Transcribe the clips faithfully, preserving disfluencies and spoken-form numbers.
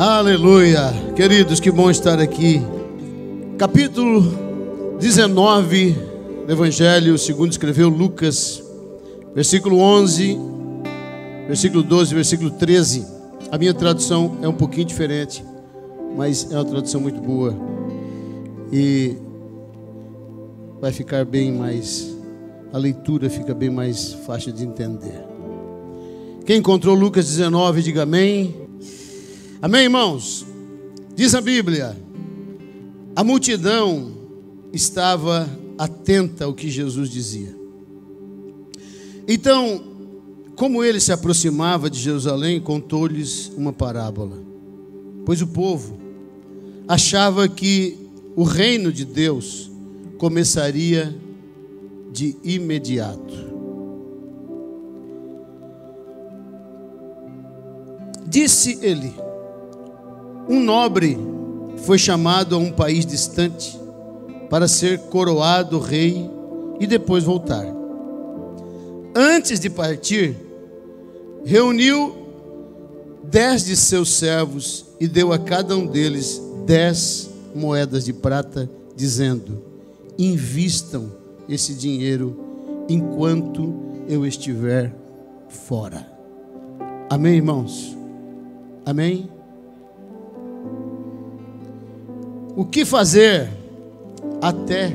Aleluia. Queridos, que bom estar aqui. Capítulo dezenove do Evangelho segundo escreveu Lucas, versículo onze, versículo doze, versículo treze. A minha tradução é um pouquinho diferente, mas é uma tradução muito boa e vai ficar bem mais, a leitura fica bem mais fácil de entender. Quem encontrou Lucas dezenove, diga amém. Amém, irmãos? Diz a Bíblia: a multidão estava atenta ao que Jesus dizia. Então, como ele se aproximava de Jerusalém, contou-lhes uma parábola, pois o povo achava que o reino de Deus começaria de imediato. Disse ele: um nobre foi chamado a um país distante para ser coroado rei e depois voltar. Antes de partir, reuniu dez de seus servos e deu a cada um deles dez moedas de prata, dizendo: invistam esse dinheiro enquanto eu estiver fora. Amém, irmãos? Amém? O que fazer até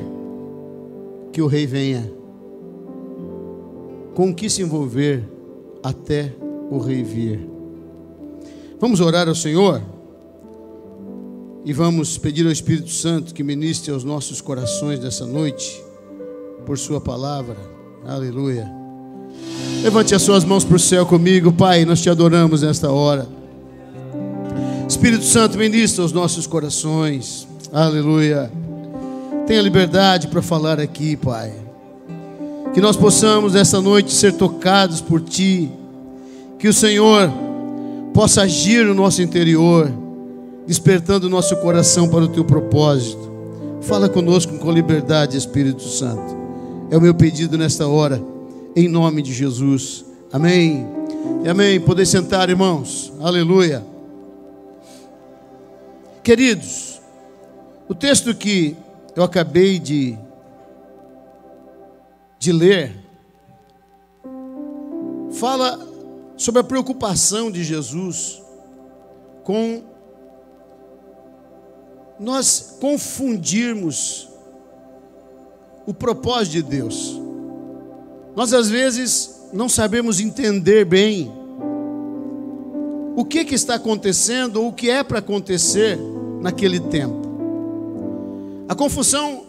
que o rei venha? Com o que se envolver até o rei vir? Vamos orar ao Senhor e vamos pedir ao Espírito Santo que ministre aos nossos corações nessa noite por sua palavra. Aleluia. Levante as suas mãos para o céu comigo. Pai, nós te adoramos nesta hora. Espírito Santo, ministra aos nossos corações. Aleluia. Tenha liberdade para falar aqui, Pai. Que nós possamos nessa noite ser tocados por Ti. Que o Senhor possa agir no nosso interior, despertando o nosso coração para o Teu propósito. Fala conosco com liberdade, Espírito Santo. É o meu pedido nesta hora, em nome de Jesus. Amém. E amém. Poder sentar, irmãos. Aleluia. Queridos, o texto que eu acabei de, de ler fala sobre a preocupação de Jesus com nós confundirmos o propósito de Deus. Nós às vezes não sabemos entender bem o que, que está acontecendo ou o que é para acontecer naquele tempo. A confusão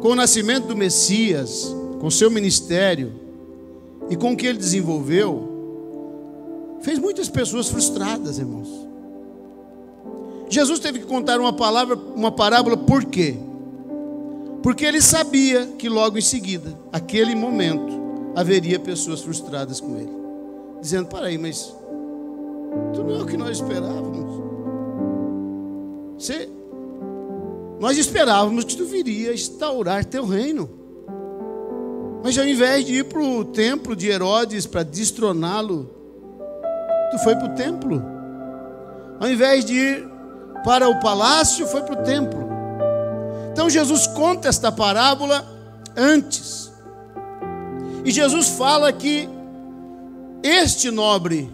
com o nascimento do Messias, com seu ministério e com o que ele desenvolveu, fez muitas pessoas frustradas, irmãos. Jesus teve que contar uma palavra, uma parábola, por quê? Porque ele sabia que logo em seguida, aquele momento, haveria pessoas frustradas com ele, dizendo: para aí, mas tu não é o que nós esperávamos. Você, nós esperávamos que tu viria instaurar teu reino, mas ao invés de ir para o templo de Herodes para destroná-lo, tu foi para o templo. Ao invés de ir para o palácio, foi para o templo. Então Jesus conta esta parábola antes, e Jesus fala que este nobre,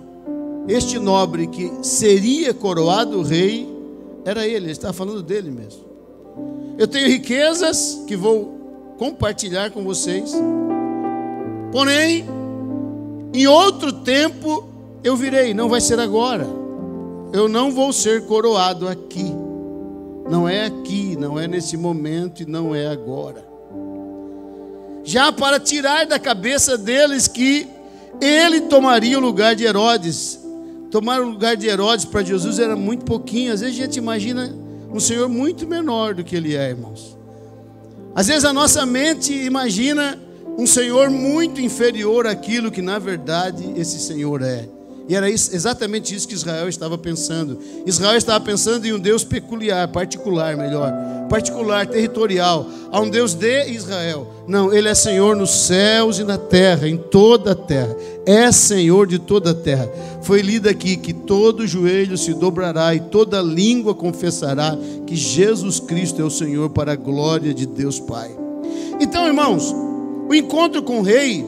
este nobre que seria coroado rei, era ele, ele estava falando dele mesmo. Eu tenho riquezas que vou compartilhar com vocês, porém, em outro tempo eu virei, não vai ser agora. Eu não vou ser coroado aqui, não é aqui, não é nesse momento e não é agora. Já para tirar da cabeça deles que ele tomaria o lugar de Herodes. Tomar o lugar de Herodes para Jesus era muito pouquinho. Às vezes a gente imagina um Senhor muito menor do que ele é, irmãos. Às vezes a nossa mente imagina um Senhor muito inferior àquilo que na verdade esse Senhor é. E era isso, exatamente isso que Israel estava pensando. Israel estava pensando em um Deus peculiar, particular, melhor. Particular, territorial. Há um Deus de Israel. Não, Ele é Senhor nos céus e na terra, em toda a terra. É Senhor de toda a terra. Foi lido aqui que todo joelho se dobrará e toda língua confessará que Jesus Cristo é o Senhor para a glória de Deus Pai. Então, irmãos, o encontro com o Rei,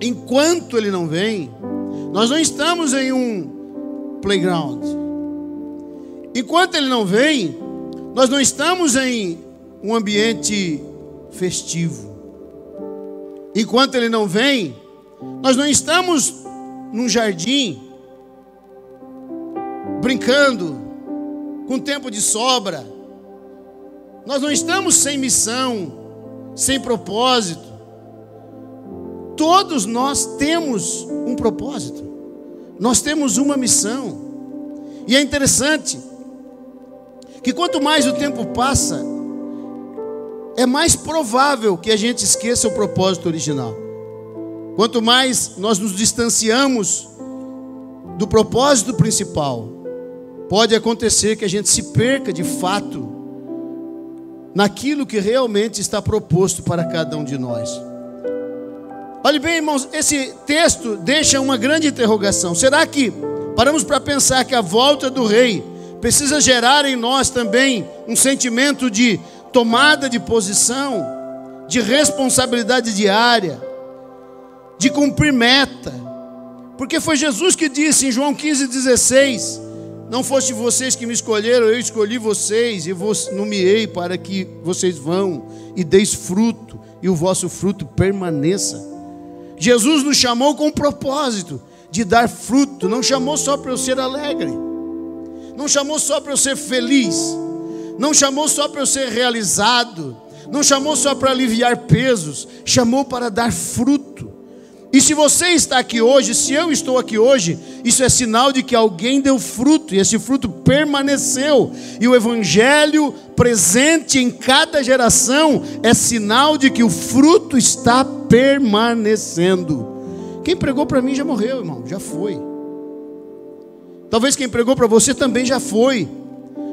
enquanto Ele não vem, nós não estamos em um playground. Enquanto Ele não vem, nós não estamos em um ambiente festivo. Enquanto Ele não vem, nós não estamos num jardim, brincando, com tempo de sobra. Nós não estamos sem missão, sem propósito. Todos nós temos um propósito. Nós temos uma missão. E é interessante que quanto mais o tempo passa, é mais provável que a gente esqueça o propósito original. Quanto mais nós nos distanciamos do propósito principal, pode acontecer que a gente se perca de fato naquilo que realmente está proposto para cada um de nós. Olhe bem, irmãos, esse texto deixa uma grande interrogação. Será que paramos para pensar que a volta do Rei precisa gerar em nós também um sentimento de tomada de posição, de responsabilidade diária, de cumprir meta? Porque foi Jesus que disse em João quinze, dezesseis, não foste vocês que me escolheram, eu escolhi vocês e vos nomeei para que vocês vão e deis fruto e o vosso fruto permaneça. Jesus nos chamou com o propósito de dar fruto. Não chamou só para eu ser alegre. Não chamou só para eu ser feliz. Não chamou só para eu ser realizado. Não chamou só para aliviar pesos. Chamou para dar fruto. E se você está aqui hoje, se eu estou aqui hoje, isso é sinal de que alguém deu fruto. E esse fruto permaneceu. E o Evangelho presente em cada geração é sinal de que o fruto está permanecendo. Quem pregou para mim já morreu, irmão, já foi. Talvez quem pregou para você também já foi.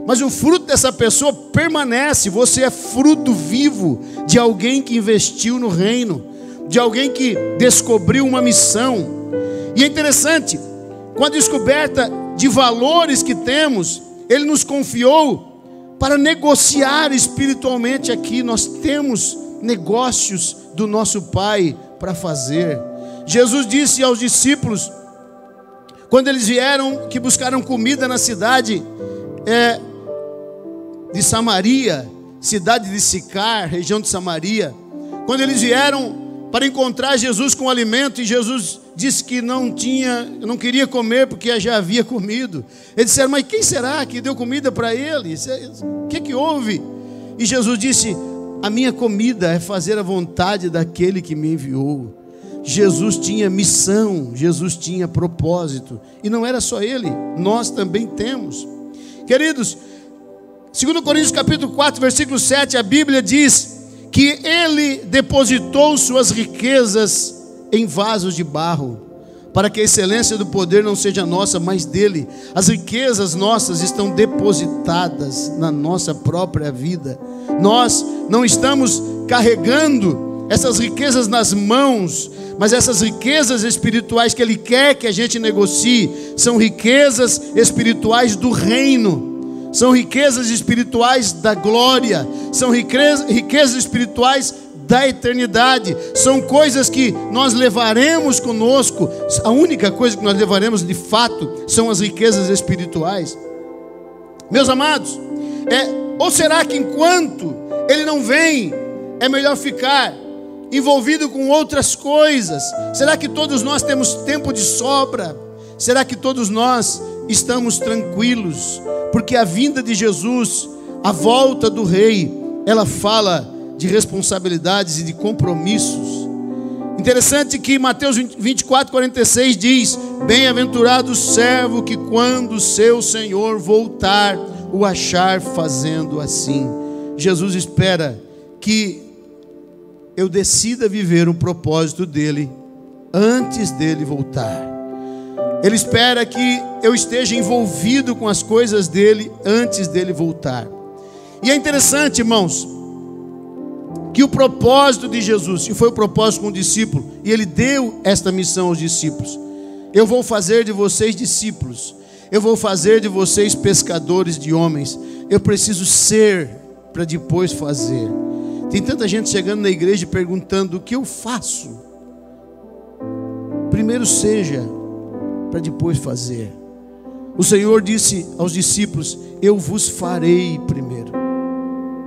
Mas o fruto dessa pessoa permanece. Você é fruto vivo de alguém que investiu no reino, de alguém que descobriu uma missão. E é interessante, com a descoberta de valores que temos, Ele nos confiou para negociar espiritualmente aqui. Nós temos negócios do nosso Pai para fazer. Jesus disse aos discípulos, quando eles vieram, que buscaram comida na cidade é, de Samaria, cidade de Sicar, região de Samaria, quando eles vieram para encontrar Jesus com alimento, e Jesus disse que não tinha, não queria comer porque já havia comido. Eles disseram, mas quem será que deu comida para ele? O que, que houve? E Jesus disse, a minha comida é fazer a vontade daquele que me enviou. Jesus tinha missão, Jesus tinha propósito. E não era só Ele, nós também temos. Queridos, segundo Coríntios capítulo quatro, versículo sete, a Bíblia diz que Ele depositou suas riquezas em vasos de barro, para que a excelência do poder não seja nossa, mas dele. As riquezas nossas estão depositadas na nossa própria vida. Nós não estamos carregando essas riquezas nas mãos, mas essas riquezas espirituais que Ele quer que a gente negocie são riquezas espirituais do reino. São riquezas espirituais da glória. São riqueza, riquezas espirituais da eternidade. São coisas que nós levaremos conosco. A única coisa que nós levaremos de fato são as riquezas espirituais. Meus amados, é, ou será que enquanto Ele não vem, é melhor ficar envolvido com outras coisas? Será que todos nós temos tempo de sobra? Será que todos nós estamos tranquilos? Porque a vinda de Jesus, a volta do Rei, ela fala de responsabilidades e de compromissos. Interessante que Mateus vinte e quatro, quarenta e seis diz, bem-aventurado o servo que quando seu Senhor voltar, o achar fazendo assim. Jesus espera que eu decida viver um propósito dele antes dele voltar. Ele espera que eu esteja envolvido com as coisas dele antes dele voltar. E é interessante, irmãos, que o propósito de Jesus, e foi o propósito com o discípulo, e ele deu esta missão aos discípulos: eu vou fazer de vocês discípulos, eu vou fazer de vocês pescadores de homens. Eu preciso ser para depois fazer. Tem tanta gente chegando na igreja perguntando: o que eu faço? Primeiro seja, para depois fazer. O Senhor disse aos discípulos: eu vos farei primeiro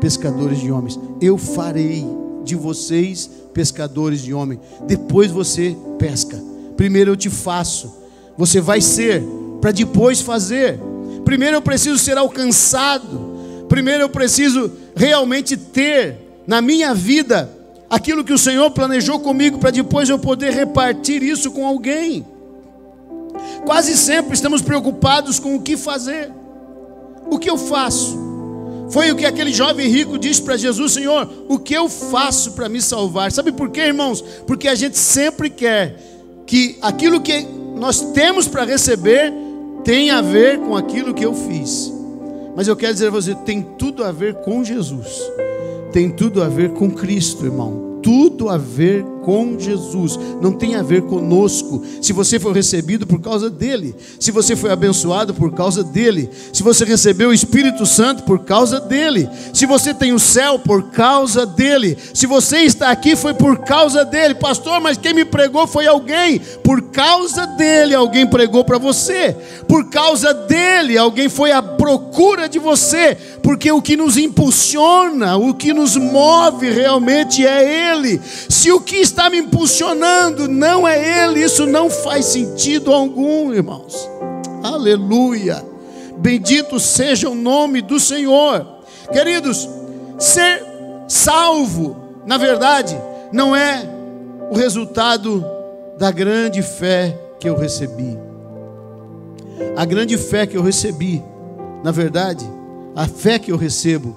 pescadores de homens. Eu farei de vocês pescadores de homens. Depois você pesca. Primeiro eu te faço. Você vai ser para depois fazer. Primeiro eu preciso ser alcançado. Primeiro eu preciso realmente ter na minha vida aquilo que o Senhor planejou comigo, para depois eu poder repartir isso com alguém. Quase sempre estamos preocupados com o que fazer. O que eu faço? Foi o que aquele jovem rico disse para Jesus: Senhor, o que eu faço para me salvar? Sabe por quê, irmãos? Porque a gente sempre quer que aquilo que nós temos para receber tenha a ver com aquilo que eu fiz. Mas eu quero dizer a você, tem tudo a ver com Jesus. Tem tudo a ver com Cristo, irmão. Tudo a ver com Jesus. Não tem a ver conosco. Se você foi recebido por causa dele, se você foi abençoado por causa dele, se você recebeu o Espírito Santo por causa dele, se você tem o céu por causa dele, se você está aqui foi por causa dele. Pastor, mas quem me pregou foi alguém. Por causa dele alguém pregou para você. Por causa dele alguém foi à procura de você. Porque o que nos impulsiona, o que nos move realmente é ele. Se o que está está me impulsionando não é ele, isso não faz sentido algum, irmãos. Aleluia, bendito seja o nome do Senhor. Queridos, ser salvo, na verdade, não é o resultado da grande fé que eu recebi. A grande fé que eu recebi, na verdade, a fé que eu recebo,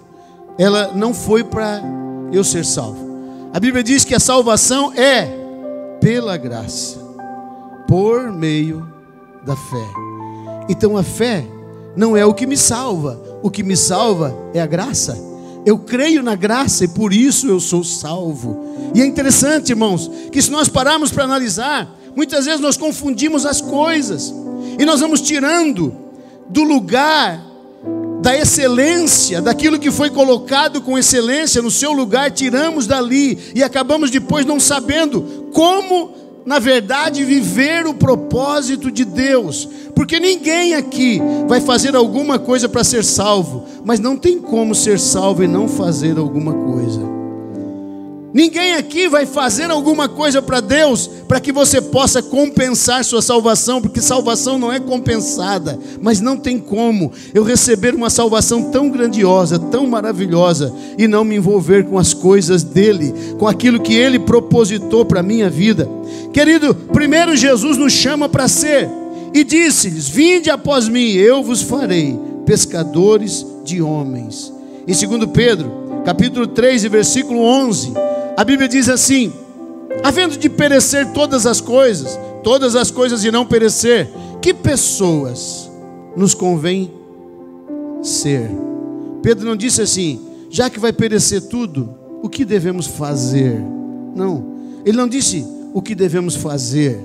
ela não foi para eu ser salvo. A Bíblia diz que a salvação é pela graça, por meio da fé. Então a fé não é o que me salva, o que me salva é a graça. Eu creio na graça e por isso eu sou salvo. E é interessante, irmãos, que se nós pararmos para analisar, muitas vezes nós confundimos as coisas e nós vamos tirando do lugar da excelência, daquilo que foi colocado com excelência no seu lugar, tiramos dali e acabamos depois não sabendo como, na verdade, viver o propósito de Deus. Porque ninguém aqui vai fazer alguma coisa para ser salvo, mas não tem como ser salvo e não fazer alguma coisa. Ninguém aqui vai fazer alguma coisa para Deus para que você possa compensar sua salvação, porque salvação não é compensada. Mas não tem como eu receber uma salvação tão grandiosa, tão maravilhosa, e não me envolver com as coisas dele, com aquilo que ele propositou para a minha vida. Querido, primeiro Jesus nos chama para ser, e disse-lhes: vinde após mim, eu vos farei pescadores de homens. Em segundo Pedro, capítulo três, versículo onze, a Bíblia diz assim: havendo de perecer todas as coisas, todas as coisas irão perecer. Que pessoas nos convém ser? Pedro não disse assim: já que vai perecer tudo, o que devemos fazer? Não, ele não disse o que devemos fazer.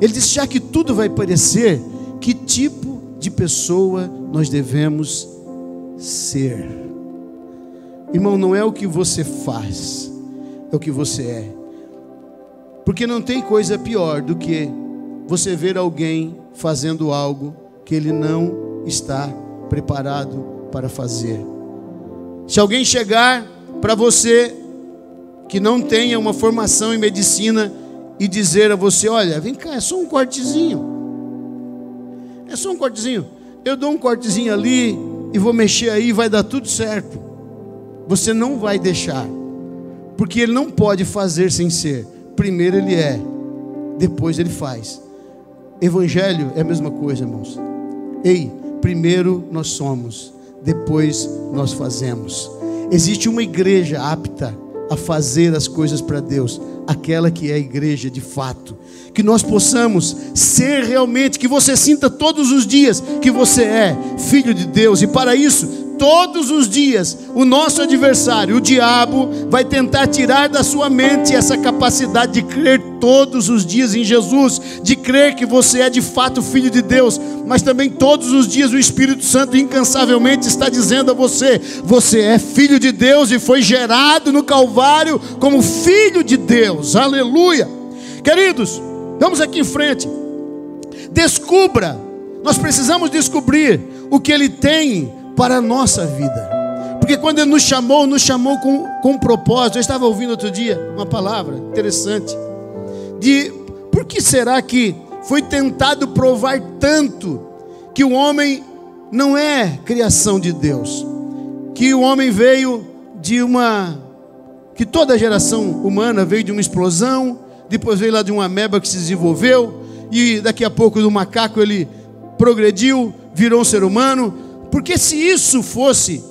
Ele disse: já que tudo vai perecer, que tipo de pessoa nós devemos ser? Irmão, não é o que você faz, é o que você é. Porque não tem coisa pior do que você ver alguém fazendo algo que ele não está preparado para fazer. Se alguém chegar para você que não tenha uma formação em medicina e dizer a você: olha, vem cá, é só um cortezinho. É só um cortezinho. Eu dou um cortezinho ali e vou mexer aí e vai dar tudo certo. Você não vai deixar. Porque ele não pode fazer sem ser. Primeiro ele é, depois ele faz. Evangelho é a mesma coisa, irmãos. Ei, primeiro nós somos, depois nós fazemos. Existe uma igreja apta a fazer as coisas para Deus, aquela que é a igreja de fato, que nós possamos ser realmente, que você sinta todos os dias que você é filho de Deus, e para isso, todos os dias, o nosso adversário, o diabo, vai tentar tirar da sua mente essa capacidade de crer todos os dias em Jesus, de crer que você é de fato filho de Deus, mas também todos os dias o Espírito Santo incansavelmente está dizendo a você: você é filho de Deus e foi gerado no Calvário como filho de Deus, aleluia. Queridos, vamos aqui em frente. Descubra, nós precisamos descobrir o que Ele tem para a nossa vida, porque quando Ele nos chamou, nos chamou com, com um propósito. Eu estava ouvindo outro dia uma palavra interessante, de por que será que foi tentado provar tanto que o homem não é criação de Deus, que o homem veio de uma, que toda a geração humana veio de uma explosão, depois veio lá de uma ameba que se desenvolveu, e daqui a pouco do macaco ele progrediu, virou um ser humano. Porque se isso fosse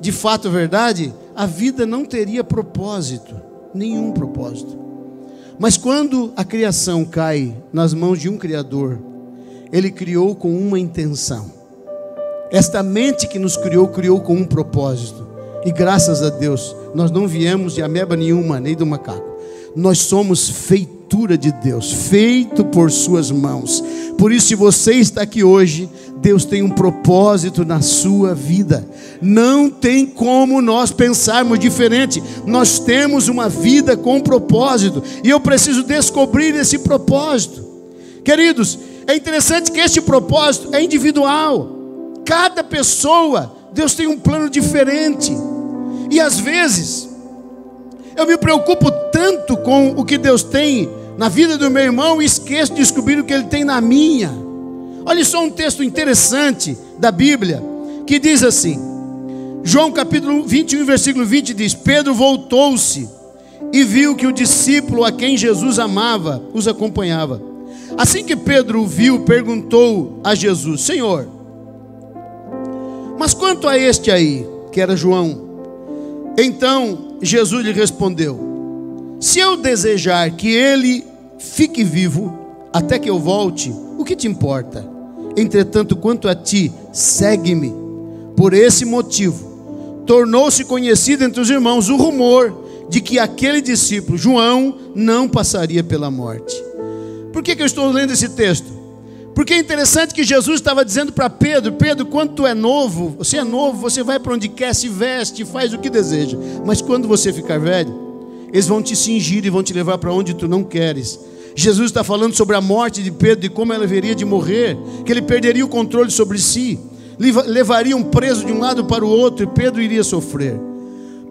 de fato verdade, a vida não teria propósito, nenhum propósito. Mas quando a criação cai nas mãos de um Criador, Ele criou com uma intenção. Esta mente que nos criou, criou com um propósito. E graças a Deus, nós não viemos de ameba nenhuma, nem do macaco. Nós somos feitura de Deus, feito por suas mãos. Por isso, se você está aqui hoje, Deus tem um propósito na sua vida. Não tem como nós pensarmos diferente. Nós temos uma vida com propósito, e eu preciso descobrir esse propósito. Queridos, é interessante que este propósito é individual. Cada pessoa, Deus tem um plano diferente. E às vezes eu me preocupo tanto com o que Deus tem na vida do meu irmão e esqueço de descobrir o que Ele tem na minha. Olha só um texto interessante da Bíblia, que diz assim, João capítulo vinte e um, versículo vinte diz: Pedro voltou-se e viu que o discípulo a quem Jesus amava os acompanhava. Assim que Pedro o viu, perguntou a Jesus: Senhor, mas quanto a este aí, que era João? Então Jesus lhe respondeu: se eu desejar que ele fique vivo até que eu volte, o que te importa? Entretanto, quanto a ti, segue-me. Por esse motivo, tornou-se conhecido entre os irmãos o rumor de que aquele discípulo, João, não passaria pela morte. Por que que eu estou lendo esse texto? Porque é interessante que Jesus estava dizendo para Pedro: Pedro, quando tu é novo, você é novo, você vai para onde quer, se veste, faz o que deseja. Mas quando você ficar velho, eles vão te cingir e vão te levar para onde tu não queres. Jesus está falando sobre a morte de Pedro, e como ela haveria de morrer, que ele perderia o controle sobre si, levaria um preso de um lado para o outro, e Pedro iria sofrer.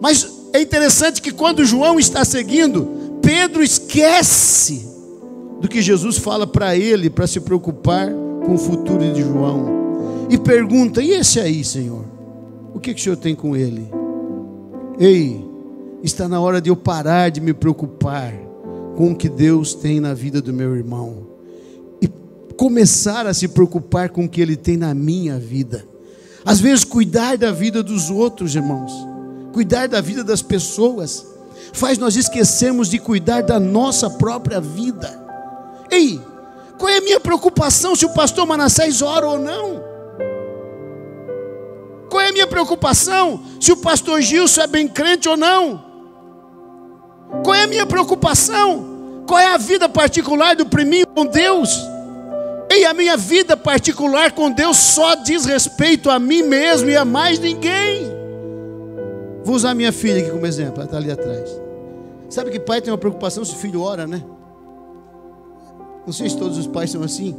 Mas é interessante que quando João está seguindo, Pedro esquece do que Jesus fala para ele, para se preocupar com o futuro de João, e pergunta: e esse aí, Senhor? O que que o Senhor tem com ele? Ei, está na hora de eu parar de me preocupar com o que Deus tem na vida do meu irmão e começar a se preocupar com o que Ele tem na minha vida. Às vezes, cuidar da vida dos outros, irmãos, cuidar da vida das pessoas, faz nós esquecermos de cuidar da nossa própria vida. Ei, qual é a minha preocupação se o pastor Manassés ora ou não? Qual é a minha preocupação se o pastor Gilson é bem crente ou não? Qual é a minha preocupação? Qual é a vida particular do priminho com Deus? E a minha vida particular com Deus só diz respeito a mim mesmo e a mais ninguém. Vou usar minha filha aqui como exemplo, ela está ali atrás. Sabe que pai tem uma preocupação se o filho ora, né? Não sei se todos os pais são assim,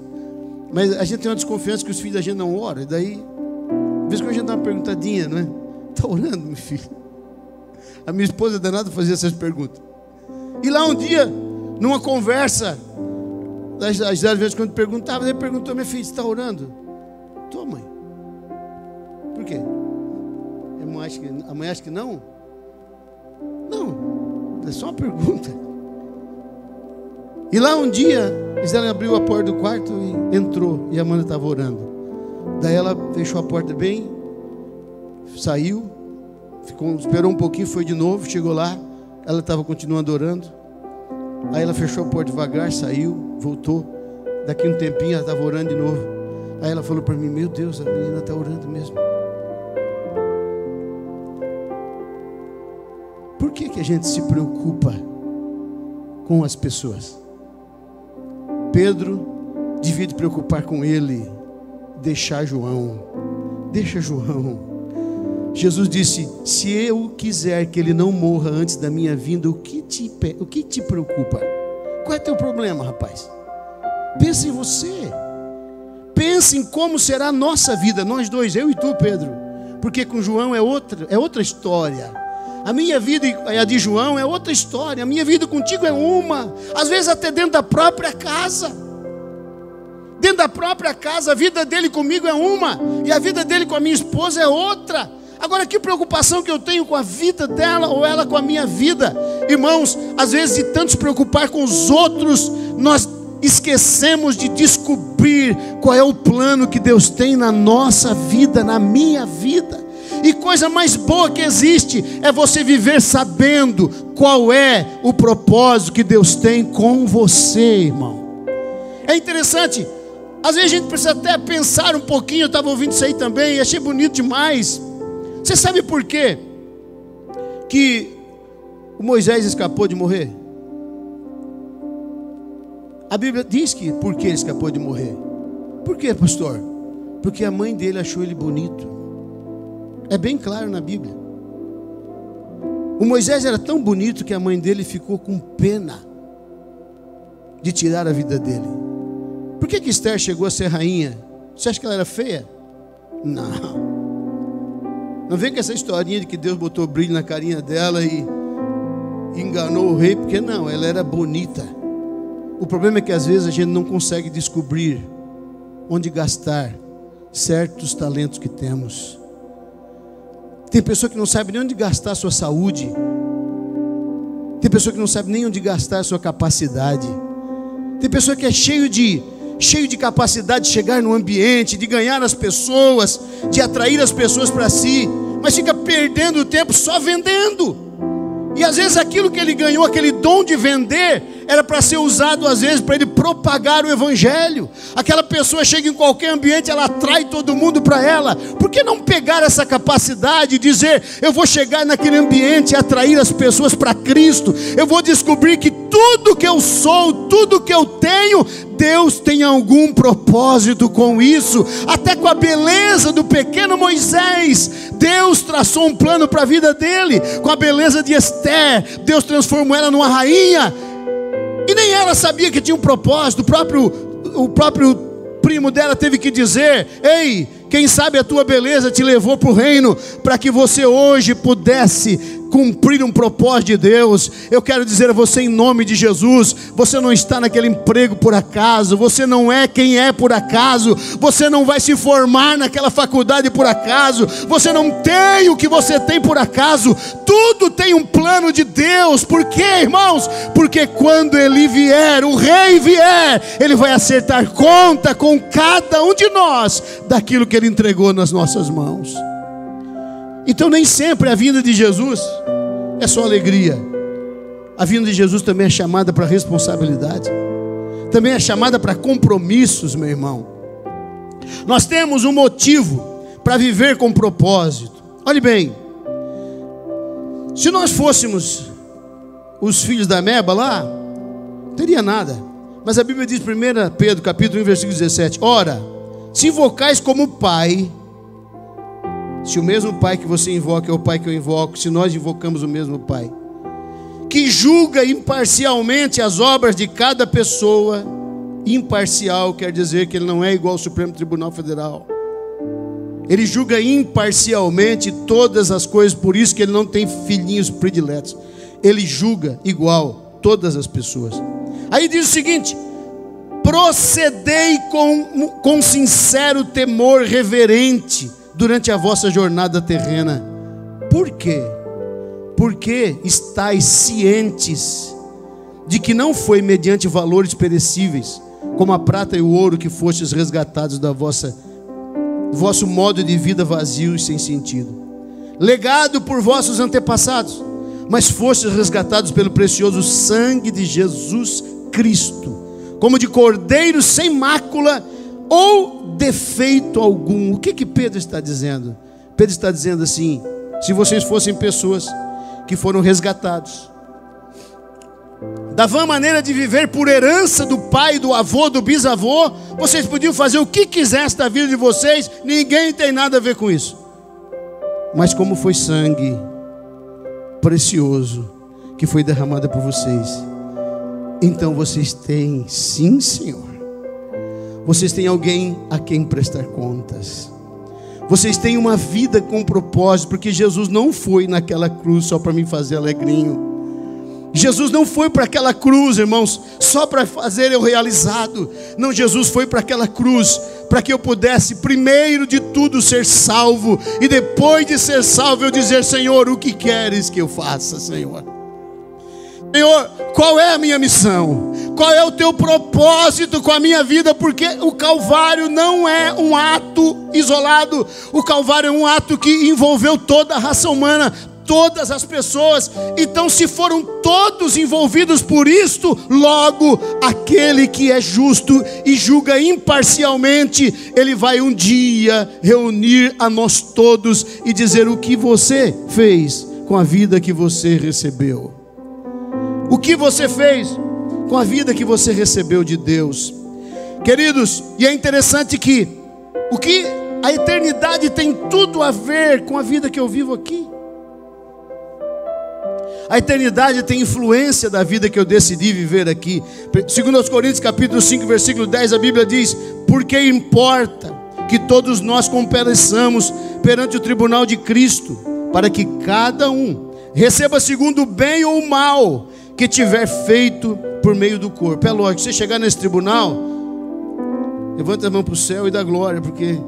mas a gente tem uma desconfiança que os filhos da gente não oram, e daí, de vez em quando a gente dá uma perguntadinha, não é? Está orando, meu filho? A minha esposa danada fazia essas perguntas. E lá um dia, numa conversa, às, às vezes quando perguntava, ele perguntou: minha filha, você está orando? Tô, mãe. Por quê? A mãe acha que, a mãe acha que não? Não, é só uma pergunta. E lá um dia, ela abriu a porta do quarto e entrou, e a Amanda estava orando. Daí ela fechou a porta bem, saiu, ficou, esperou um pouquinho, foi de novo, chegou lá, Ela estava continuando orando. Aí ela fechou a porta devagar, saiu, voltou. Daqui um tempinho ela estava orando de novo. Aí ela falou para mim: meu Deus, a menina está orando mesmo. Por que que a gente se preocupa com as pessoas? Pedro devia se preocupar com ele, deixar João. Deixa João. Jesus disse: se eu quiser que ele não morra antes da minha vinda, o que te, o que te preocupa? Qual é teu problema, rapaz? Pensa em você. Pensa em como será a nossa vida, nós dois, eu e tu, Pedro. Porque com João é outra, é outra história. A minha vida e a de João é outra história. A minha vida contigo é uma. Às vezes até dentro da própria casa. Dentro da própria casa, a vida dele comigo é uma. E a vida dele com a minha esposa é outra. Agora, que preocupação que eu tenho com a vida dela ou ela com a minha vida. Irmãos, às vezes de tanto se preocupar com os outros, nós esquecemos de descobrir qual é o plano que Deus tem na nossa vida, na minha vida. E coisa mais boa que existe é você viver sabendo qual é o propósito que Deus tem com você, irmão. É interessante, às vezes a gente precisa até pensar um pouquinho. Eu estava ouvindo isso aí também e achei bonito demais. Você sabe por quê que o Moisés escapou de morrer? A Bíblia diz que por que ele escapou de morrer. Por quê, pastor? Porque a mãe dele achou ele bonito. É bem claro na Bíblia. O Moisés era tão bonito que a mãe dele ficou com pena de tirar a vida dele. Por que que Esther chegou a ser rainha? Você acha que ela era feia? Não. Não vem com essa historinha de que Deus botou brilho na carinha dela e enganou o rei, porque não, ela era bonita. O problema é que às vezes a gente não consegue descobrir onde gastar certos talentos que temos. Tem pessoa que não sabe nem onde gastar a sua saúde. Tem pessoa que não sabe nem onde gastar a sua capacidade. Tem pessoa que é cheio de... cheio de capacidade de chegar no ambiente, de ganhar as pessoas, de atrair as pessoas para si, mas fica perdendo tempo só vendendo. E às vezes aquilo que ele ganhou, aquele dom de vender, era para ser usado às vezes para ele propagar o evangelho. Aquela pessoa chega em qualquer ambiente, ela atrai todo mundo para ela. Por que não pegar essa capacidade e dizer: eu vou chegar naquele ambiente e atrair as pessoas para Cristo. Eu vou descobrir que tudo que eu sou, tudo que eu tenho, Deus tem algum propósito com isso. Até com a beleza do pequeno Moisés, Deus traçou um plano para a vida dele. Com a beleza de Esther, Deus transformou ela numa rainha. E nem ela sabia que tinha um propósito. O próprio, o próprio primo dela teve que dizer: ei, quem sabe a tua beleza te levou para o reino, para que você hoje pudesse cumprir um propósito de Deus. Eu quero dizer a você, em nome de Jesus: você não está naquele emprego por acaso, você não é quem é por acaso, você não vai se formar naquela faculdade por acaso, você não tem o que você tem por acaso. Tudo tem um plano de Deus. Por quê, irmãos? Porque quando ele vier, o rei vier, ele vai acertar conta com cada um de nós daquilo que ele entregou nas nossas mãos. Então nem sempre a vinda de Jesus é só alegria. A vinda de Jesus também é chamada para responsabilidade. Também é chamada para compromissos, meu irmão. Nós temos um motivo para viver com propósito. Olhe bem, se nós fôssemos os filhos da ameba lá, não teria nada. Mas a Bíblia diz, primeira Pedro capítulo um, versículo dezessete: ora, se invocais como Pai... Se o mesmo Pai que você invoca é o Pai que eu invoco, se nós invocamos o mesmo Pai, que julga imparcialmente as obras de cada pessoa. Imparcial quer dizer que ele não é igual ao Supremo Tribunal Federal. Ele julga imparcialmente todas as coisas, por isso que ele não tem filhinhos prediletos. Ele julga igual todas as pessoas. Aí diz o seguinte: procedei com, com sincero temor reverente durante a vossa jornada terrena. Por quê? Porque estáis cientes de que não foi mediante valores perecíveis, como a prata e o ouro, que fostes resgatados da vossa, vosso modo de vida vazio e sem sentido, legado por vossos antepassados, mas fostes resgatados pelo precioso sangue de Jesus Cristo, como de cordeiro sem mácula ou defeito algum. O que que Pedro está dizendo? Pedro está dizendo assim: se vocês fossem pessoas que foram resgatados da vã maneira de viver por herança do pai, do avô, do bisavô, vocês podiam fazer o que quisesse da vida de vocês, ninguém tem nada a ver com isso. Mas como foi sangue precioso que foi derramado por vocês, então vocês têm, sim Senhor, vocês têm alguém a quem prestar contas. Vocês têm uma vida com propósito, porque Jesus não foi naquela cruz só para me fazer alegrinho. Jesus não foi para aquela cruz, irmãos, só para fazer eu realizado. Não, Jesus foi para aquela cruz para que eu pudesse primeiro de tudo ser salvo, e depois de ser salvo eu dizer: Senhor, o que queres que eu faça, Senhor? Senhor, qual é a minha missão? Qual é o teu propósito com a minha vida? Porque o Calvário não é um ato isolado. O Calvário é um ato que envolveu toda a raça humana, todas as pessoas. Então, se foram todos envolvidos por isto, logo aquele que é justo e julga imparcialmente, ele vai um dia reunir a nós todos e dizer: o que você fez com a vida que você recebeu? O que você fez com a vida que você recebeu de Deus? Queridos, e é interessante que o que a eternidade tem tudo a ver com a vida que eu vivo aqui. A eternidade tem influência da vida que eu decidi viver aqui. Segundo aos Coríntios capítulo cinco, versículo dez, a Bíblia diz: porque importa que todos nós compareçamos perante o tribunal de Cristo, para que cada um receba segundo o bem ou o mal que tiver feito por meio do corpo. É lógico, se você chegar nesse tribunal, levanta a mão para o céu e dá glória, porque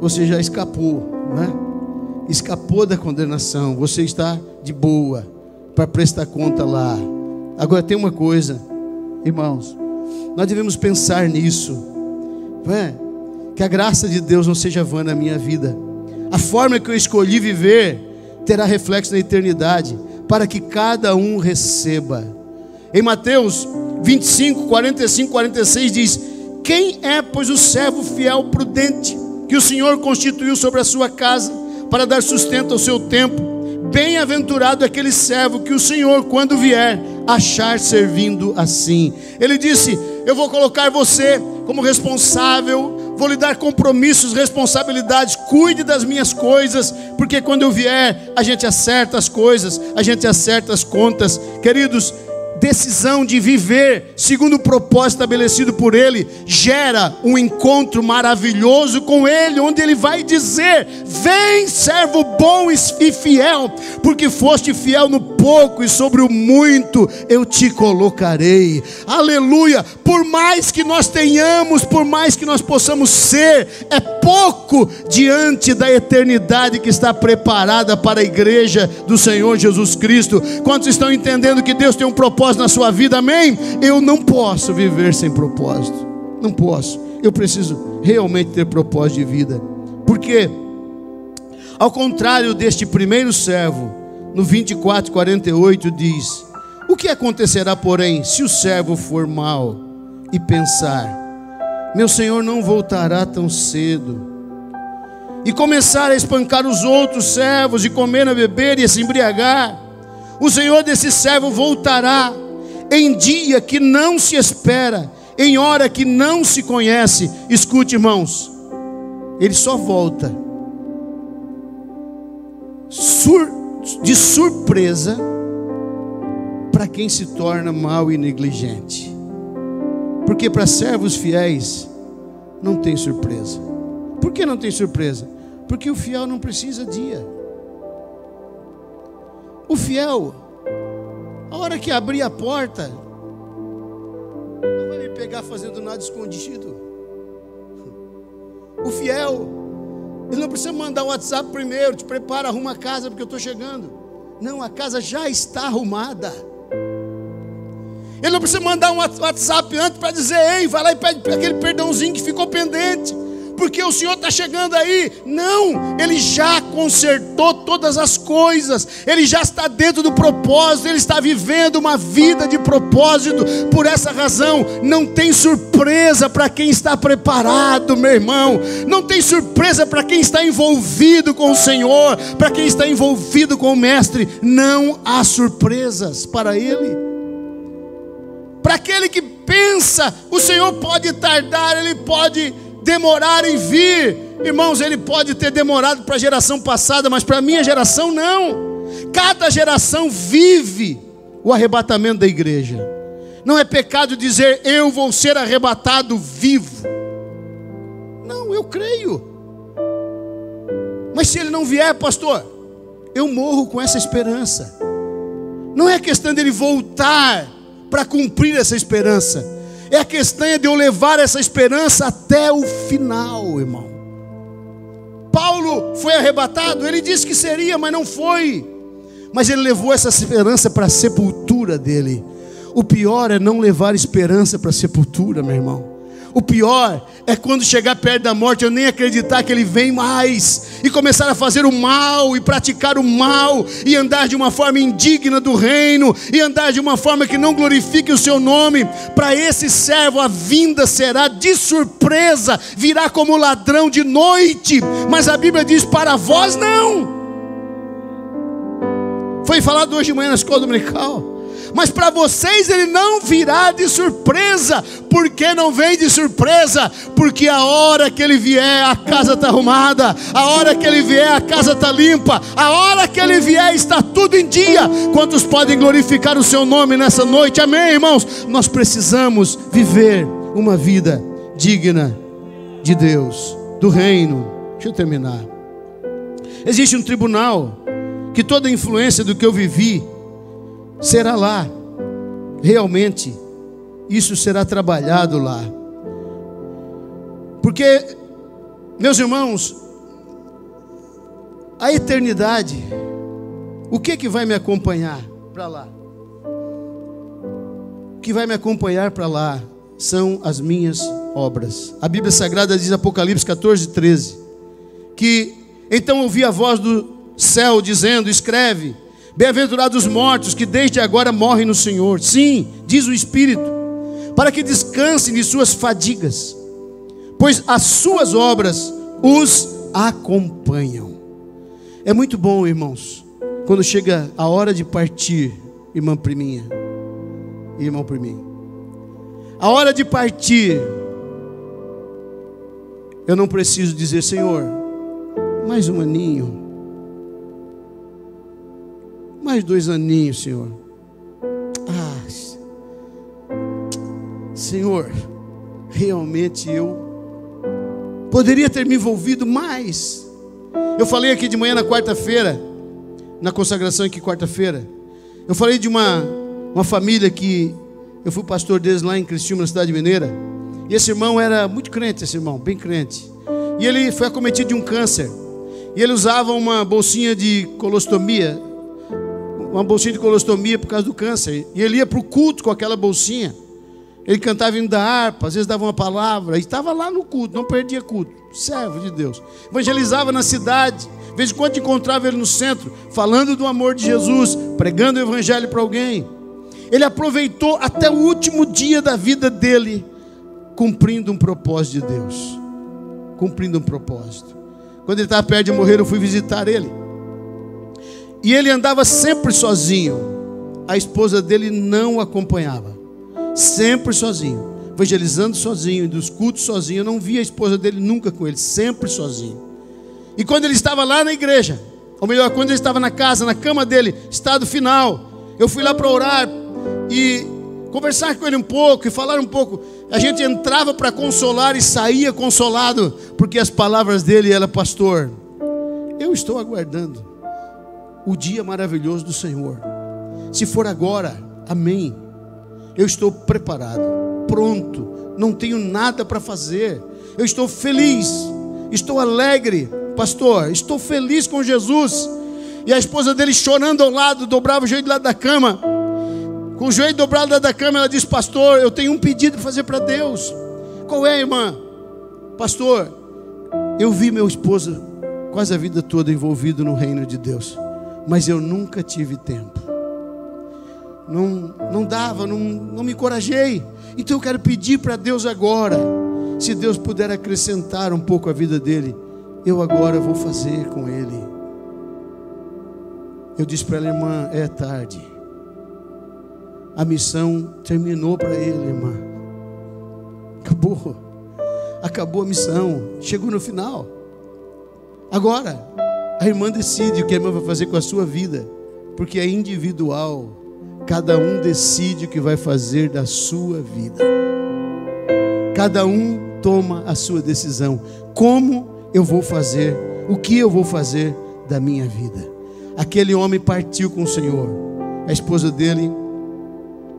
você já escapou, né? Escapou da condenação, você está de boa para prestar conta lá. Agora tem uma coisa, irmãos, nós devemos pensar nisso, não é? Que a graça de Deus não seja vã na minha vida. A forma que eu escolhi viver terá reflexo na eternidade, para que cada um receba. Em Mateus vinte e cinco, quarenta e cinco, quarenta e seis diz: quem é, pois, o servo fiel prudente, que o Senhor constituiu sobre a sua casa, para dar sustento ao seu tempo? Bem-aventurado aquele servo que o Senhor, quando vier, achar servindo assim. Ele disse: eu vou colocar você como responsável, vou lhe dar compromissos, responsabilidades, cuide das minhas coisas, porque quando eu vier, a gente acerta as coisas, a gente acerta as contas. Queridos, decisão de viver segundo o propósito estabelecido por Ele gera um encontro maravilhoso com Ele, onde Ele vai dizer: vem, servo bom e fiel, porque foste fiel no pouco e sobre o muito eu te colocarei. Aleluia! Por mais que nós tenhamos, por mais que nós possamos ser, é pouco diante da eternidade que está preparada para a igreja do Senhor Jesus Cristo. Quantos estão entendendo que Deus tem um propósito na sua vida? Amém? Eu não posso viver sem propósito, não posso. Eu preciso realmente ter propósito de vida, porque ao contrário deste primeiro servo, no vinte e quatro, quarenta e oito diz: o que acontecerá, porém, se o servo for mau e pensar: meu senhor não voltará tão cedo, e começar a espancar os outros servos, e comer, a beber e a se embriagar? O Senhor desse servo voltará em dia que não se espera, em hora que não se conhece. Escute, irmãos, ele só volta sur- de surpresa para quem se torna mau e negligente, porque para servos fiéis não tem surpresa. Por que não tem surpresa? Porque o fiel não precisa dia. O fiel, a hora que abrir a porta, não vai me pegar fazendo nada escondido. O fiel, ele não precisa mandar o WhatsApp primeiro: te prepara, arruma a casa porque eu estou chegando. Não, a casa já está arrumada. Ele não precisa mandar um WhatsApp antes para dizer: ei, vai lá e pede aquele perdãozinho que ficou pendente, porque o Senhor está chegando aí. Não, Ele já consertou todas as coisas, Ele já está dentro do propósito, Ele está vivendo uma vida de propósito. Por essa razão, não tem surpresa para quem está preparado, meu irmão. Não tem surpresa para quem está envolvido com o Senhor, para quem está envolvido com o Mestre. Não há surpresas para Ele. Para aquele que pensa, o Senhor pode tardar, Ele pode demorar em vir. Irmãos, Ele pode ter demorado para a geração passada, mas para a minha geração não. Cada geração vive o arrebatamento da igreja. Não é pecado dizer, eu vou ser arrebatado vivo. Não, eu creio. Mas se Ele não vier, pastor, eu morro com essa esperança. Não é questão dele voltar para cumprir essa esperança, é a questão de eu levar essa esperança até o final, irmão. Paulo foi arrebatado, ele disse que seria, mas não foi, mas ele levou essa esperança para a sepultura dele. O pior é não levar esperança para a sepultura, meu irmão. O pior é quando chegar perto da morte, eu nem acreditar que ele vem mais, e começar a fazer o mal, e praticar o mal, e andar de uma forma indigna do reino, e andar de uma forma que não glorifique o seu nome. Para esse servo a vinda será de surpresa, virá como ladrão de noite, mas a Bíblia diz, para vós não. Foi falado hoje de manhã na escola dominical. Mas para vocês ele não virá de surpresa. Por que não vem de surpresa? Porque a hora que ele vier, a casa está arrumada. A hora que ele vier, a casa está limpa. A hora que ele vier, está tudo em dia. Quantos podem glorificar o seu nome nessa noite? Amém, irmãos? Nós precisamos viver uma vida digna de Deus, do reino. Deixa eu terminar. Existe um tribunal que toda a influência do que eu vivi será lá, realmente, isso será trabalhado lá. Porque, meus irmãos, a eternidade, o que que vai me acompanhar para lá? O que vai me acompanhar para lá são as minhas obras. A Bíblia Sagrada diz, Apocalipse quatorze, treze, que então ouvi a voz do céu dizendo, escreve, bem-aventurados os mortos que desde agora morrem no Senhor. Sim, diz o Espírito, para que descansem de suas fadigas, pois as suas obras os acompanham. É muito bom, irmãos, quando chega a hora de partir, irmã priminha, irmão priminho, a hora de partir, eu não preciso dizer, Senhor, mais um aninho, mais dois aninhos, Senhor. Ah, Senhor, realmente eu poderia ter me envolvido mais. Eu falei aqui de manhã na quarta-feira, na consagração aqui quarta-feira, eu falei de uma, uma família que eu fui pastor deles lá em Criciúma, na cidade mineira. E esse irmão era muito crente, esse irmão, bem crente. E ele foi acometido de um câncer. E ele usava uma bolsinha de colostomia, uma bolsinha de colostomia por causa do câncer, e ele ia para o culto com aquela bolsinha, ele cantava hino da harpa, às vezes dava uma palavra, e estava lá no culto, não perdia culto, servo de Deus, evangelizava na cidade, de vez em quando encontrava ele no centro, falando do amor de Jesus, pregando o evangelho para alguém. Ele aproveitou até o último dia da vida dele, cumprindo um propósito de Deus, cumprindo um propósito. Quando ele estava perto de morrer, eu fui visitar ele, e ele andava sempre sozinho. A esposa dele não o acompanhava. Sempre sozinho. Evangelizando sozinho, dos cultos sozinho. Eu não via a esposa dele nunca com ele. Sempre sozinho. E quando ele estava lá na igreja, ou melhor, quando ele estava na casa, na cama dele, estado final, eu fui lá para orar e conversar com ele um pouco, e falar um pouco. A gente entrava para consolar e saía consolado, porque as palavras dele eram, pastor, eu estou aguardando o dia maravilhoso do Senhor. Se for agora, amém. Eu estou preparado, pronto, não tenho nada para fazer. Eu estou feliz, estou alegre, pastor, estou feliz com Jesus. E a esposa dele chorando ao lado, dobrava o joelho do lado da cama. Com o joelho dobrado do lado da cama, ela disse, pastor, eu tenho um pedido para fazer para Deus. Qual é, irmã? Pastor, Eu vi meu esposo quase a vida toda envolvido no reino de Deus, mas eu nunca tive tempo. Não, não dava, não, não me encorajei. Então eu quero pedir para Deus agora, se Deus puder acrescentar um pouco a vida dele, eu agora vou fazer com ele. Eu disse para ela, irmã, é tarde. A missão terminou para ele, irmã. Acabou. Acabou a missão. Chegou no final. Agora, a irmã decide o que a irmã vai fazer com a sua vida, porque é individual. Cada um decide o que vai fazer da sua vida. Cada um toma a sua decisão. Como eu vou fazer? O que eu vou fazer da minha vida? Aquele homem partiu com o Senhor. A esposa dele,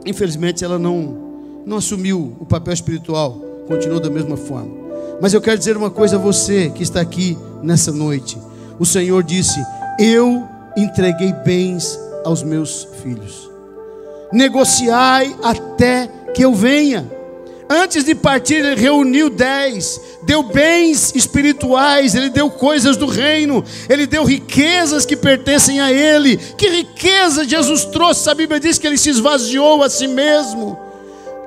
infelizmente, ela não, não assumiu o papel espiritual, continuou da mesma forma. Mas eu quero dizer uma coisa a você que está aqui nessa noite. O Senhor disse: eu entreguei bens aos meus filhos. Negociai até que eu venha. Antes de partir, ele reuniu dez, deu bens espirituais, ele deu coisas do reino, ele deu riquezas que pertencem a ele. Que riqueza Jesus trouxe? A Bíblia diz que ele se esvaziou a si mesmo.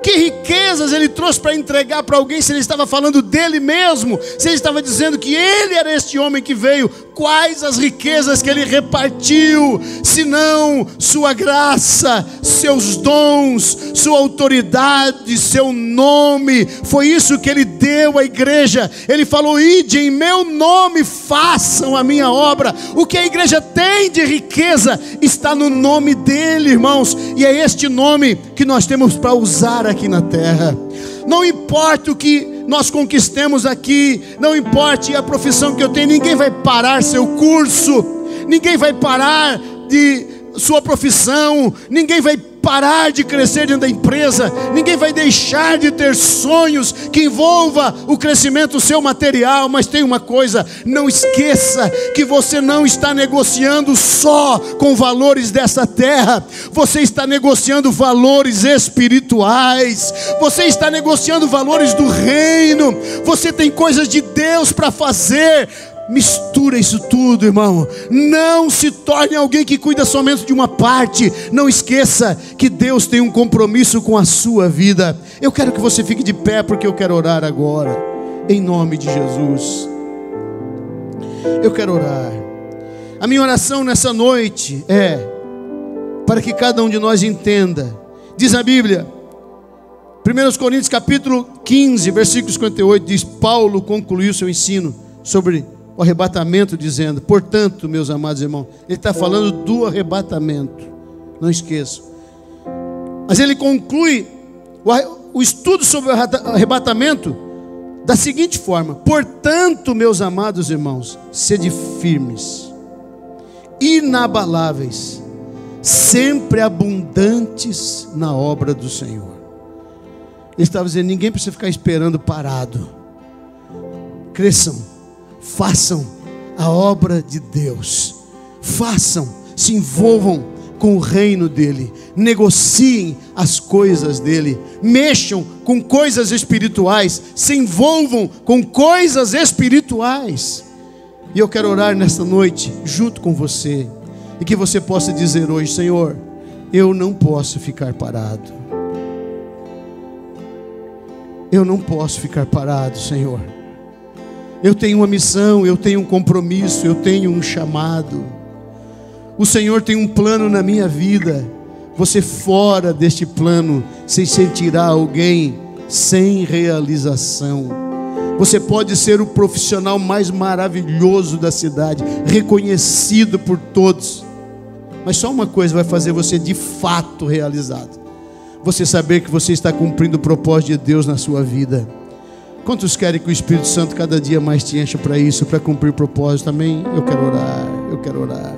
Que riquezas ele trouxe para entregar para alguém, se ele estava falando dele mesmo, se ele estava dizendo que ele era este homem que veio? Quais as riquezas que ele repartiu, senão sua graça, seus dons, sua autoridade, seu nome? Foi isso que ele deu à igreja. Ele falou: ide em meu nome, façam a minha obra. O que a igreja tem de riqueza está no nome dele, irmãos, e é este nome que nós temos para usar aqui na terra. Não importa o que nós conquistemos aqui, não importa a profissão que eu tenho, ninguém vai parar seu curso, ninguém vai parar de sua profissão, ninguém vai parar de crescer dentro da empresa, ninguém vai deixar de ter sonhos que envolva o crescimento do seu material. Mas tem uma coisa: não esqueça que você não está negociando só com valores dessa terra, você está negociando valores espirituais, você está negociando valores do reino, você tem coisas de Deus para fazer. Mistura isso tudo, irmão. Não se torne alguém que cuida somente de uma parte. Não esqueça que Deus tem um compromisso com a sua vida. Eu quero que você fique de pé, porque eu quero orar agora, em nome de Jesus. Eu quero orar. A minha oração nessa noite é para que cada um de nós entenda. Diz a Bíblia, primeira Coríntios capítulo quinze, versículo cinquenta e oito, diz: Paulo concluiu seu ensino sobre o arrebatamento, dizendo: portanto, meus amados irmãos, ele está falando do arrebatamento, não esqueçam. Mas ele conclui o estudo sobre o arrebatamento da seguinte forma: portanto, meus amados irmãos, sede firmes, inabaláveis, sempre abundantes na obra do Senhor. Ele estava dizendo: ninguém precisa ficar esperando parado, cresçam, façam a obra de Deus, façam, se envolvam com o reino dele, negociem as coisas dele, mexam com coisas espirituais, se envolvam com coisas espirituais. E eu quero orar nesta noite junto com você, e que você possa dizer hoje: Senhor, eu não posso ficar parado, eu não posso ficar parado, Senhor. Eu tenho uma missão, eu tenho um compromisso, eu tenho um chamado. O Senhor tem um plano na minha vida. Você fora deste plano se sentirá alguém sem realização. Você pode ser o profissional mais maravilhoso da cidade, reconhecido por todos, mas só uma coisa vai fazer você de fato realizado: você saber que você está cumprindo o propósito de Deus na sua vida. Quantos querem que o Espírito Santo cada dia mais te encha para isso, para cumprir propósito? Amém? Eu quero orar, eu quero orar,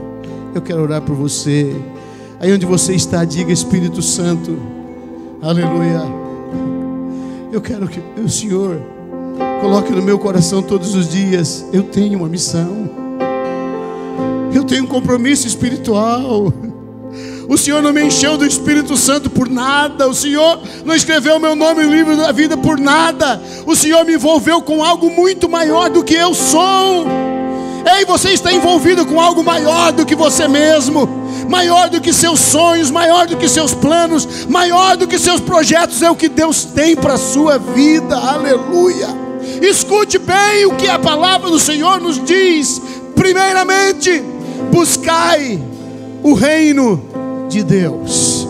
eu quero orar por você. Aí onde você está, diga: Espírito Santo, aleluia, eu quero que o Senhor coloque no meu coração todos os dias: eu tenho uma missão, eu tenho um compromisso espiritual. o Senhor não me encheu do Espírito Santo por nada, o Senhor não escreveu o meu nome no livro da vida por nada, o Senhor me envolveu com algo muito maior do que eu sou. Ei, você está envolvido com algo maior do que você mesmo, maior do que seus sonhos, maior do que seus planos, maior do que seus projetos. É o que Deus tem para a sua vida, aleluia. Escute bem o que a palavra do Senhor nos diz. Primeiramente, buscai o reino de Deus,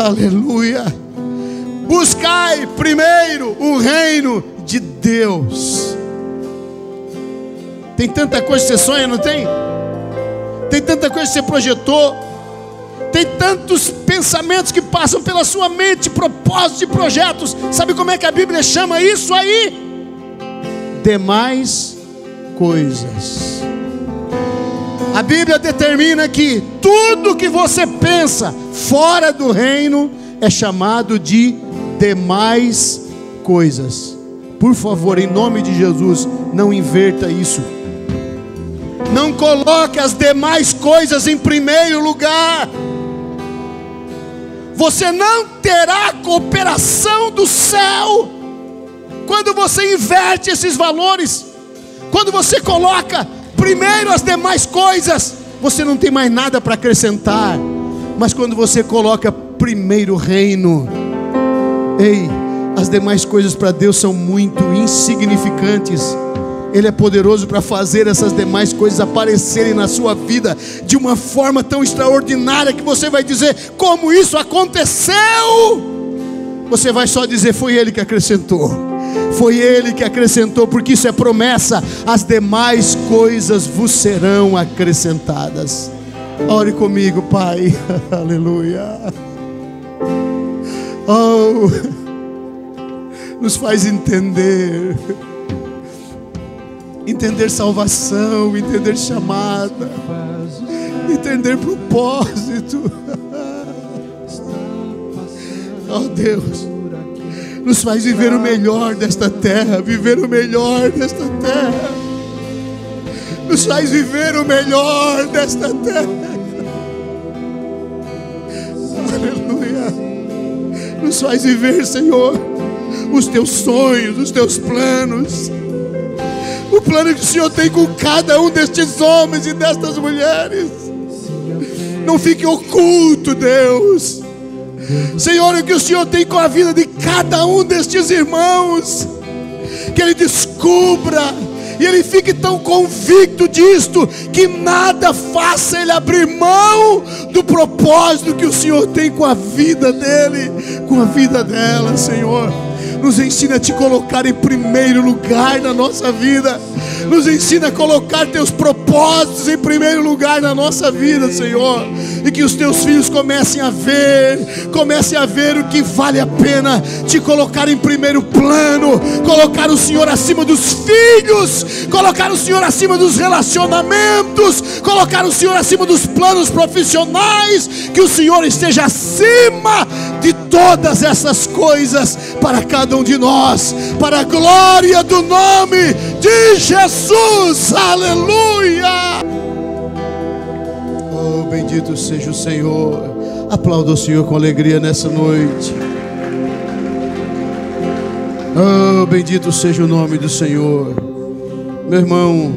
aleluia. Buscai primeiro o reino de Deus. Tem tanta coisa que você sonha, não tem? Tem tanta coisa que você projetou. Tem tantos pensamentos que passam pela sua mente, propósitos e projetos. Sabe como é que a Bíblia chama isso aí? Demais coisas. A Bíblia determina que tudo que você pensa fora do reino é chamado de demais coisas. Por favor, em nome de Jesus, não inverta isso. Não coloque as demais coisas em primeiro lugar. Você não terá cooperação do céu quando você inverte esses valores. Quando você coloca primeiro as demais coisas, você não tem mais nada para acrescentar. Mas quando você coloca primeiro o reino, ei, as demais coisas para Deus são muito insignificantes. Ele é poderoso para fazer essas demais coisas aparecerem na sua vida de uma forma tão extraordinária que você vai dizer: como isso aconteceu? Você vai só dizer: foi Ele que acrescentou. Foi Ele que acrescentou, porque isso é promessa. As demais coisas vos serão acrescentadas. Ore comigo, Pai. Aleluia. Oh, nos faz entender. Entender salvação, entender chamada, entender propósito. Oh Deus, nos faz viver o melhor desta terra, viver o melhor desta terra. Nos faz viver o melhor desta terra. Aleluia. Nos faz viver, Senhor, os teus sonhos, os teus planos. O plano que o Senhor tem com cada um destes homens e destas mulheres. Não fique oculto, Deus. Senhor, o que o Senhor tem com a vida de cada um destes irmãos, que ele descubra e ele fique tão convicto disto, que nada faça ele abrir mão do propósito que o Senhor tem com a vida dele, com a vida dela, Senhor. Nos ensina a te colocar em primeiro lugar na nossa vida. Nos ensina a colocar teus propósitos em primeiro lugar na nossa vida, Senhor. E que os teus filhos comecem a ver, comecem a ver o que vale a pena te colocar em primeiro plano. Colocar o Senhor acima dos filhos, colocar o Senhor acima dos relacionamentos, colocar o Senhor acima dos planos profissionais. Que o Senhor esteja acima de todas essas coisas para cada um de nós, para a glória do nome de Jesus, aleluia. Oh, bendito seja o Senhor. Aplauda o Senhor com alegria nessa noite. Oh, bendito seja o nome do Senhor. Meu irmão,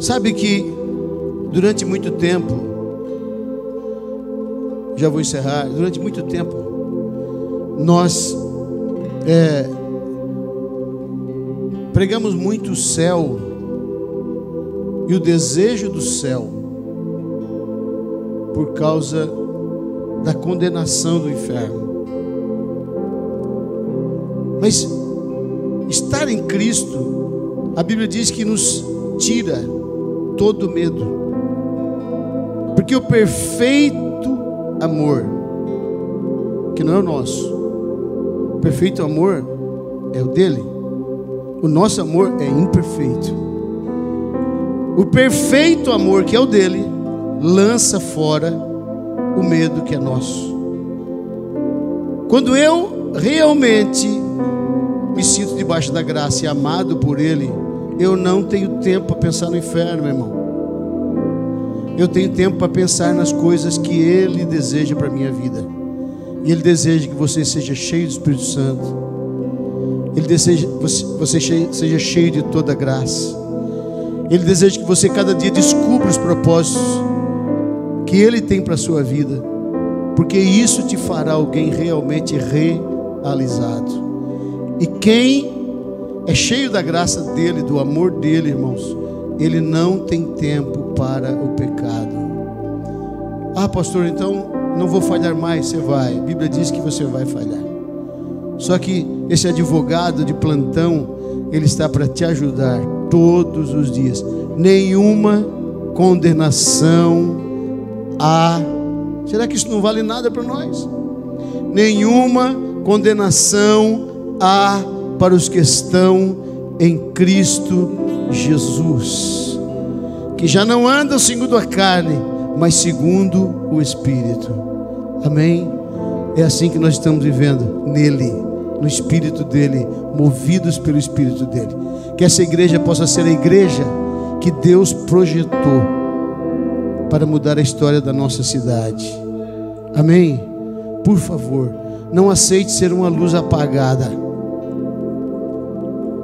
sabe que durante muito tempo, já vou encerrar, durante muito tempo nós é, pregamos muito o céu e o desejo do céu por causa da condenação do inferno. Mas estar em Cristo, a Bíblia diz que nos tira todo medo, porque o perfeito amor, que não é o nosso, o perfeito amor é o dele. O nosso amor é imperfeito. O perfeito amor, que é o dele, lança fora o medo que é nosso. Quando eu realmente me sinto debaixo da graça e amado por ele, eu não tenho tempo para pensar no inferno, meu irmão. eu tenho tempo para pensar nas coisas que Ele deseja para a minha vida. E Ele deseja que você seja cheio do Espírito Santo. Ele deseja que você seja cheio de toda graça. Ele deseja que você cada dia descubra os propósitos que Ele tem para a sua vida, porque isso te fará alguém realmente realizado. E quem é cheio da graça dEle, do amor dEle, irmãos, ele não tem tempo para o pecado. Ah, pastor, então não vou falhar mais. Você vai, a Bíblia diz que você vai falhar. Só que esse advogado de plantão, ele está para te ajudar todos os dias. Nenhuma condenação há. Será que isso não vale nada para nós? Nenhuma condenação há para os que estão em Cristo Jesus, que já não andam segundo a carne, mas segundo o Espírito. Amém? É assim que nós estamos vivendo, nele, no Espírito dele, movidos pelo Espírito dele. Que essa igreja possa ser a igreja que Deus projetou para mudar a história da nossa cidade. Amém? Por favor, não aceite ser uma luz apagada.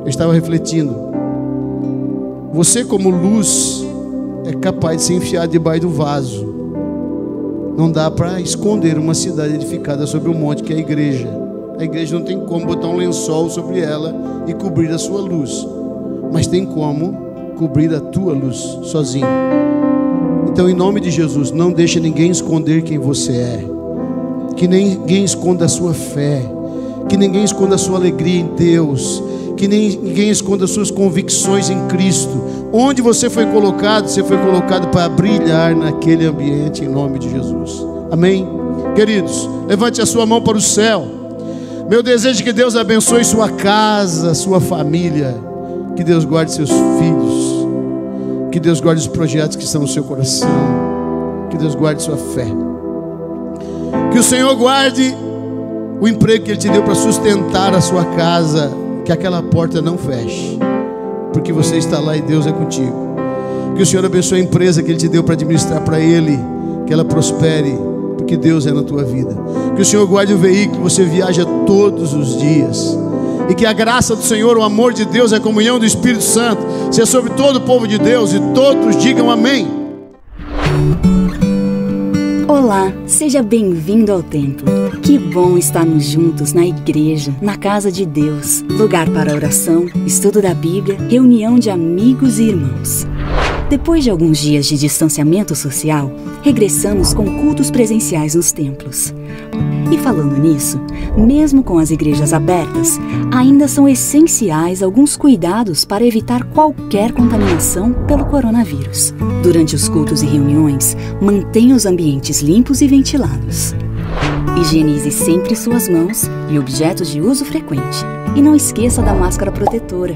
Eu estava refletindo. Você, como luz, é capaz de se enfiar debaixo do vaso. Não dá para esconder uma cidade edificada sobre um monte, que é a igreja. A igreja não tem como botar um lençol sobre ela e cobrir a sua luz, mas tem como cobrir a tua luz sozinho. Então, em nome de Jesus, não deixe ninguém esconder quem você é. Que ninguém esconda a sua fé. Que ninguém esconda a sua alegria em Deus. Que ninguém esconda as suas convicções em Cristo. Onde você foi colocado, você foi colocado para brilhar naquele ambiente, em nome de Jesus. Amém? Queridos, levante a sua mão para o céu. Meu desejo é que Deus abençoe sua casa, sua família. Que Deus guarde seus filhos. Que Deus guarde os projetos que estão no seu coração. Que Deus guarde sua fé. Que o Senhor guarde o emprego que Ele te deu para sustentar a sua casa. Que aquela porta não feche, porque você está lá e Deus é contigo. Que o Senhor abençoe a empresa que Ele te deu para administrar para Ele. Que ela prospere, porque Deus é na tua vida. Que o Senhor guarde o veículo que você viaja todos os dias. E que a graça do Senhor, o amor de Deus, a comunhão do Espírito Santo seja sobre todo o povo de Deus, e todos digam amém. Olá, seja bem-vindo ao templo. Que bom estarmos juntos na igreja, na casa de Deus. Lugar para oração, estudo da Bíblia, reunião de amigos e irmãos. Depois de alguns dias de distanciamento social, regressamos com cultos presenciais nos templos. E falando nisso, mesmo com as igrejas abertas, ainda são essenciais alguns cuidados para evitar qualquer contaminação pelo coronavírus. Durante os cultos e reuniões, mantenha os ambientes limpos e ventilados. Higienize sempre suas mãos e objetos de uso frequente. E não esqueça da máscara protetora.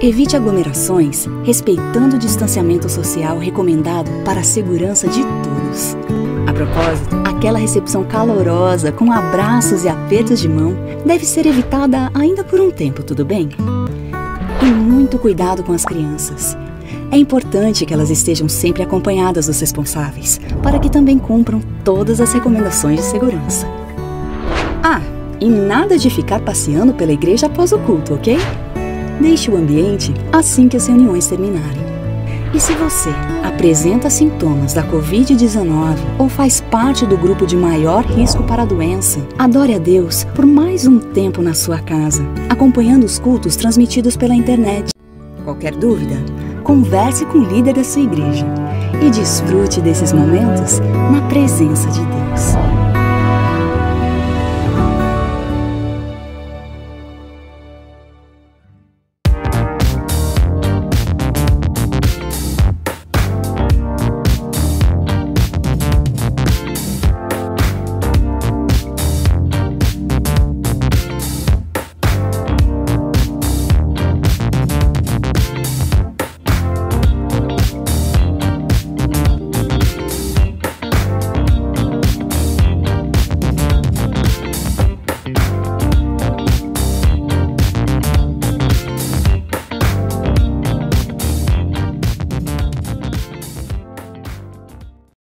Evite aglomerações, respeitando o distanciamento social recomendado para a segurança de todos. A propósito, aquela recepção calorosa com abraços e apertos de mão deve ser evitada ainda por um tempo, tudo bem? E muito cuidado com as crianças. É importante que elas estejam sempre acompanhadas dos responsáveis, para que também cumpram todas as recomendações de segurança. Ah, e nada de ficar passeando pela igreja após o culto, ok? Deixe o ambiente assim que as reuniões terminarem. E se você apresenta sintomas da covid dezenove ou faz parte do grupo de maior risco para a doença, adore a Deus por mais um tempo na sua casa, acompanhando os cultos transmitidos pela internet. Qualquer dúvida, converse com o líder da sua igreja e desfrute desses momentos na presença de Deus.